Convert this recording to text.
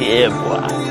Et voilà.